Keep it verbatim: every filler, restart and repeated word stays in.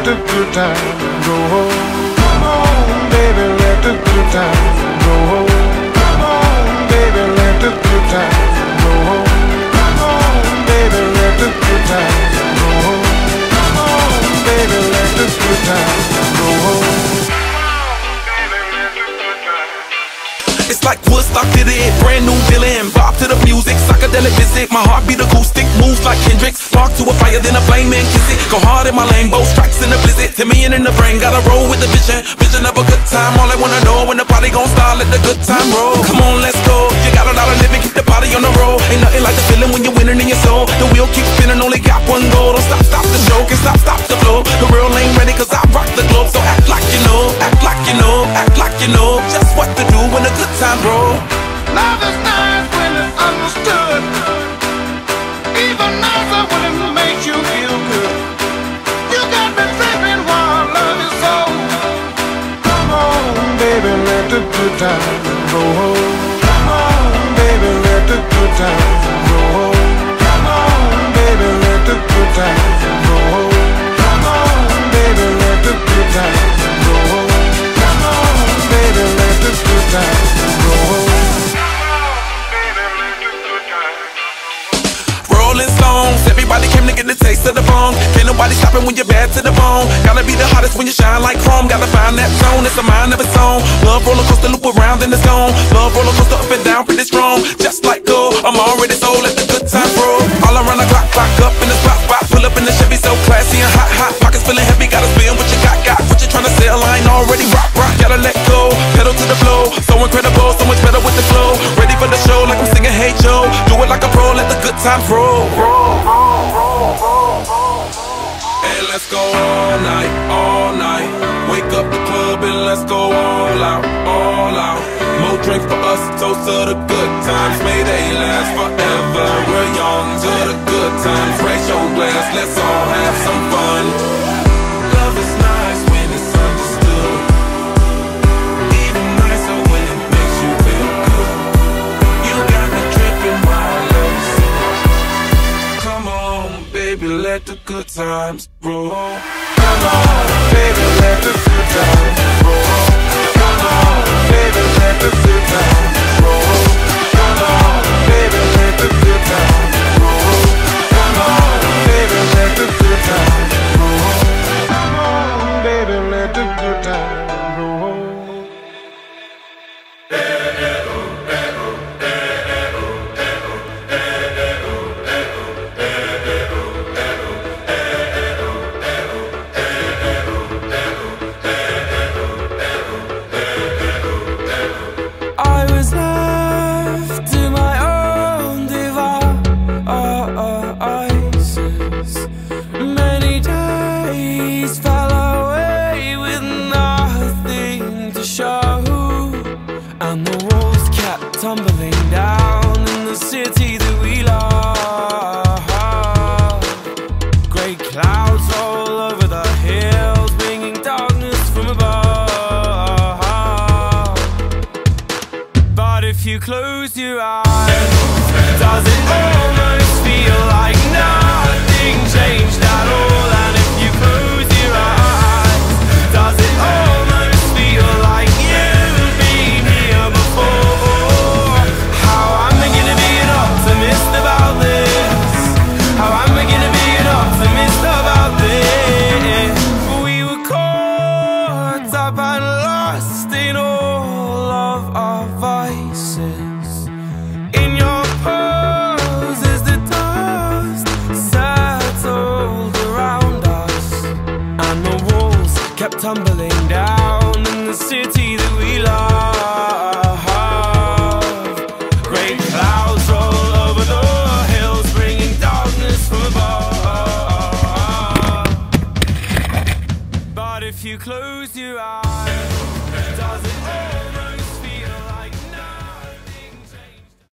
let the good times go home. Come on, baby, let the good times go home. Come on, baby, let the good times go home. Come on, baby, let the good times go home. Come on, baby, let the good times go home. It's like Woodstock did it, brand new Dylan, bop to the music, psychedelic visit. My heart beat acoustic, moves like Kendrick. Spark to a fire, then a flame and kiss it. Go hard in my lane, both strikes in the blizzard. ten million in the brain, gotta roll with the vision. Vision of a good time, all I wanna know when the party gon' start, let the good time roll. Come on, let's go, you got a lot of living, keep the body on the road. Ain't nothing like the feeling when you're winning in your soul. The wheel keeps spinning, only got one goal. Don't stop, stop the joke, and stop, stop the flow. The real ain't ready, cause I rock the globe. So act like you know, act like you know, act like you know just what to do when the good time roll. Love is nice when it's understood. Even nicer when it makes you feel good. You got me tripping while love is old. Come on, baby, let the good times go home. Come on, baby, let the good times go home. Come on, baby, let the good times go home. Come on, baby, let the good times go home. Come on, baby, let the good times go home. Everybody came to get the taste of the bong. Can't nobody stopping when you're bad to the bone. Gotta be the hottest when you shine like chrome. Gotta find that zone, it's a mind of its own. Love roller coaster, loop around in the zone. Love roller coaster, up and down, pretty strong. Just like go, I'm already sold, let the good time roll. All around the clock, clock up in the spot, spot. Pull up in the Chevy, so classy and hot, hot. Pockets feeling heavy, gotta spin what you got, got. What you tryna sell, I ain't already rock, rock. Gotta let go, pedal to the flow. So incredible, so much better with the flow. Ready for the show, like I'm singing Hey Joe. Do it like a pro, let the good times roll. Hey, let's go all night, all night. Wake up the club and let's go all out, all out. More drinks for us, toast to the good times. May they last forever. We're young to the good times. Raise your glass, let's all have some fun. Love is nice when it's understood. Even nicer when it makes you feel good. You got me dripping while love is so. Come on, baby, let the good times roll. Come on, baby, let the good times roll. Come on, baby, let the good times roll. Come on, baby, let the good times roll. Come on, baby, let the good times roll. Come on, baby, let the good times roll. Close your eyes. Does it almost feel like nothing changed at all? And if you close your eyes, does it almost feel like you've been here before? How am I gonna be an optimist about this? How am I gonna be an optimist about this? We were caught up and lost in all of our vices. In your pose as the dust settled around us, and the walls kept tumbling down in the city that we love. Great clouds roll over the hills, bringing darkness from above. But if you close your eyes.